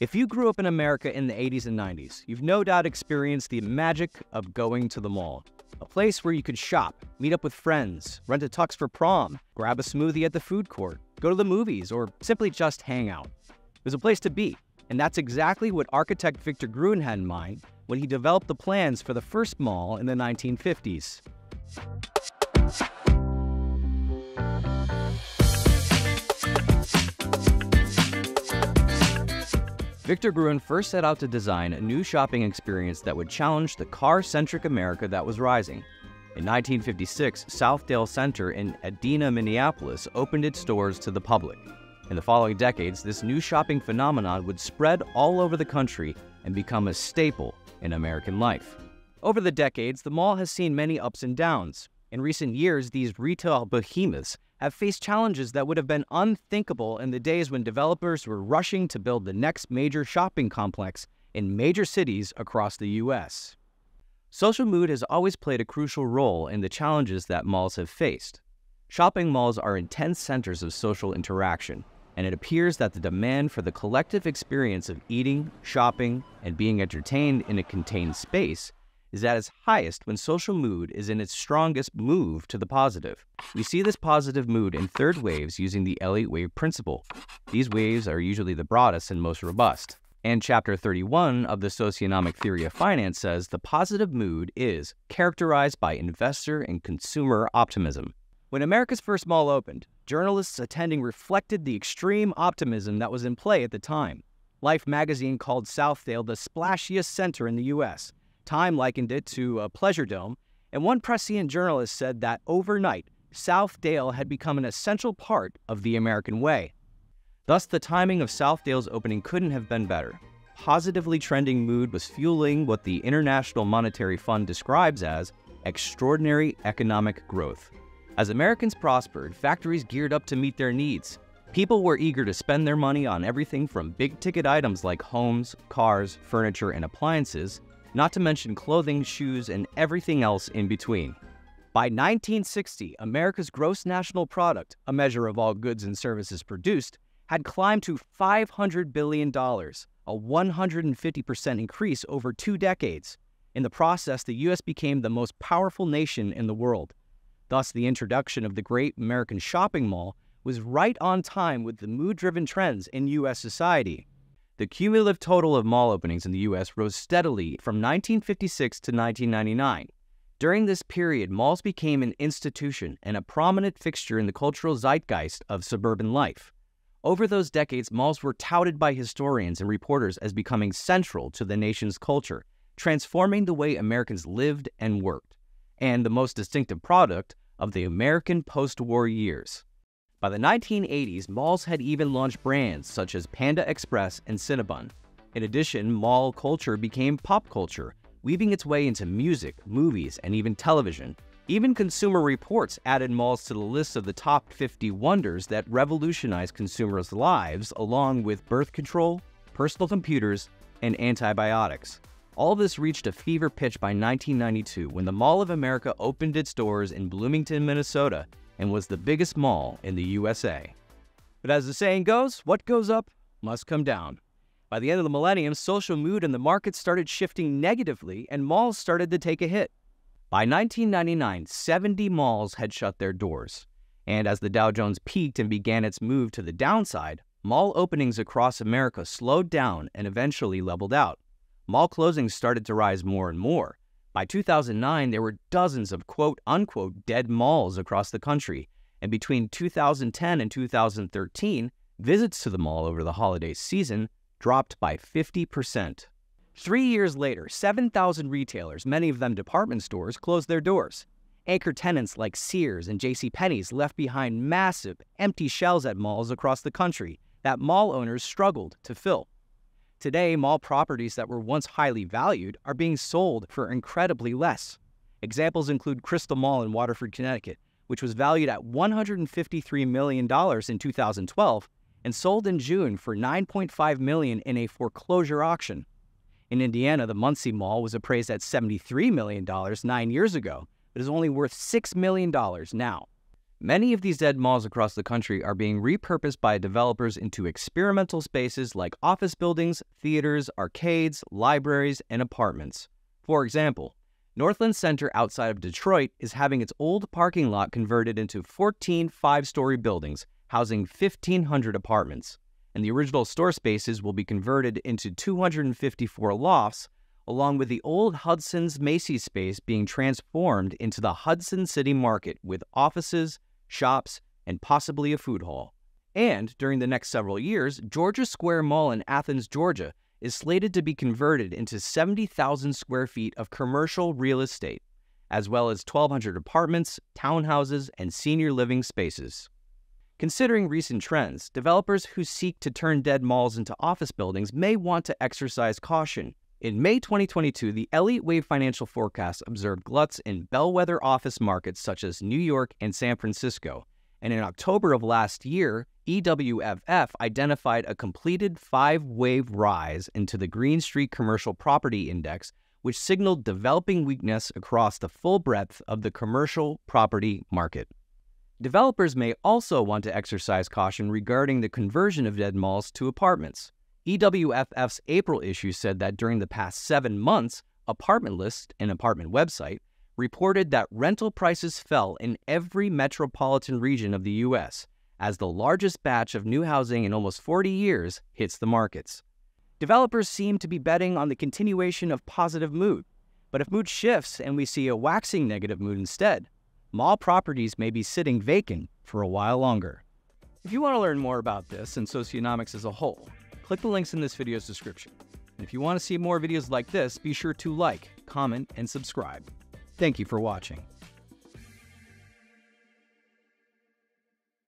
If you grew up in America in the 80s and 90s, you've no doubt experienced the magic of going to the mall. A place where you could shop, meet up with friends, rent a tux for prom, grab a smoothie at the food court, go to the movies, or simply just hang out. It was a place to be, and that's exactly what architect Victor Gruen had in mind when he developed the plans for the first mall in the 1950s. Victor Gruen first set out to design a new shopping experience that would challenge the car-centric America that was rising. In 1956, Southdale Center in Edina, Minneapolis opened its doors to the public. In the following decades, this new shopping phenomenon would spread all over the country and become a staple in American life. Over the decades, the mall has seen many ups and downs. In recent years, these retail behemoths have faced challenges that would have been unthinkable in the days when developers were rushing to build the next major shopping complex in major cities across the U.S. Social mood has always played a crucial role in the challenges that malls have faced. Shopping malls are intense centers of social interaction, and it appears that the demand for the collective experience of eating, shopping, and being entertained in a contained space is at its highest when social mood is in its strongest move to the positive. We see this positive mood in third waves using the Elliott wave principle. These waves are usually the broadest and most robust. And Chapter 31 of the Socionomic Theory of Finance says the positive mood is characterized by investor and consumer optimism. When America's first mall opened, journalists attending reflected the extreme optimism that was in play at the time. Life magazine called Southdale the splashiest center in the U.S., Time likened it to a pleasure dome, and one prescient journalist said that overnight, Southdale had become an essential part of the American way. Thus, the timing of Southdale's opening couldn't have been better. Positively trending mood was fueling what the International Monetary Fund describes as extraordinary economic growth. As Americans prospered, factories geared up to meet their needs. People were eager to spend their money on everything from big-ticket items like homes, cars, furniture, and appliances, not to mention clothing, shoes, and everything else in between. By 1960, America's gross national product, a measure of all goods and services produced, had climbed to $500 billion, a 150% increase over 2 decades. In the process, the U.S. became the most powerful nation in the world. Thus, the introduction of the Great American Shopping Mall was right on time with the mood-driven trends in U.S. society. The cumulative total of mall openings in the U.S. rose steadily from 1956 to 1999. During this period, malls became an institution and a prominent fixture in the cultural zeitgeist of suburban life. Over those decades, malls were touted by historians and reporters as becoming central to the nation's culture, transforming the way Americans lived and worked, and the most distinctive product of the American post-war years. By the 1980s, malls had even launched brands such as Panda Express and Cinnabon. In addition, mall culture became pop culture, weaving its way into music, movies, and even television. Even Consumer Reports added malls to the list of the top 50 wonders that revolutionized consumers' lives, along with birth control, personal computers, and antibiotics. All this reached a fever pitch by 1992 when the Mall of America opened its doors in Bloomington, Minnesota, and was the biggest mall in the USA. But as the saying goes, what goes up must come down. By the end of the millennium, social mood in the market started shifting negatively and malls started to take a hit. By 1999, 70 malls had shut their doors. And as the Dow Jones peaked and began its move to the downside, mall openings across America slowed down and eventually leveled out. Mall closings started to rise more and more. By 2009, there were dozens of quote-unquote dead malls across the country, and between 2010 and 2013, visits to the mall over the holiday season dropped by 50%. 3 years later, 7,000 retailers, many of them department stores, closed their doors. Anchor tenants like Sears and JCPenney's left behind massive, empty shells at malls across the country that mall owners struggled to fill. Today, mall properties that were once highly valued are being sold for incredibly less. Examples include Crystal Mall in Waterford, Connecticut, which was valued at $153 million in 2012 and sold in June for $9.5 million in a foreclosure auction. In Indiana, the Muncie Mall was appraised at $73 million 9 years ago, but is only worth $6 million now. Many of these dead malls across the country are being repurposed by developers into experimental spaces like office buildings, theaters, arcades, libraries, and apartments. For example, Northland Center outside of Detroit is having its old parking lot converted into 14 five-story buildings, housing 1,500 apartments, and the original store spaces will be converted into 254 lofts, along with the old Hudson's Macy's space being transformed into the Hudson City Market with offices, shops, and possibly a food hall. And during the next several years, Georgia Square Mall in Athens, Georgia is slated to be converted into 70,000 square feet of commercial real estate, as well as 1,200 apartments, townhouses, and senior living spaces. Considering recent trends, developers who seek to turn dead malls into office buildings may want to exercise caution. In May 2022, the Elliott Wave Financial Forecast observed gluts in bellwether office markets such as New York and San Francisco, and in October of last year, EWFF identified a completed five-wave rise into the Green Street Commercial Property Index, which signaled developing weakness across the full breadth of the commercial property market. Developers may also want to exercise caution regarding the conversion of dead malls to apartments. EWFF's April issue said that during the past 7 months, Apartment List, an apartment website, reported that rental prices fell in every metropolitan region of the U.S. as the largest batch of new housing in almost 40 years hits the markets. Developers seem to be betting on the continuation of positive mood, but if mood shifts and we see a waxing negative mood instead, mall properties may be sitting vacant for a while longer. If you want to learn more about this and socionomics as a whole, click the links in this video's description. And if you want to see more videos like this, be sure to like, comment, and subscribe. Thank you for watching.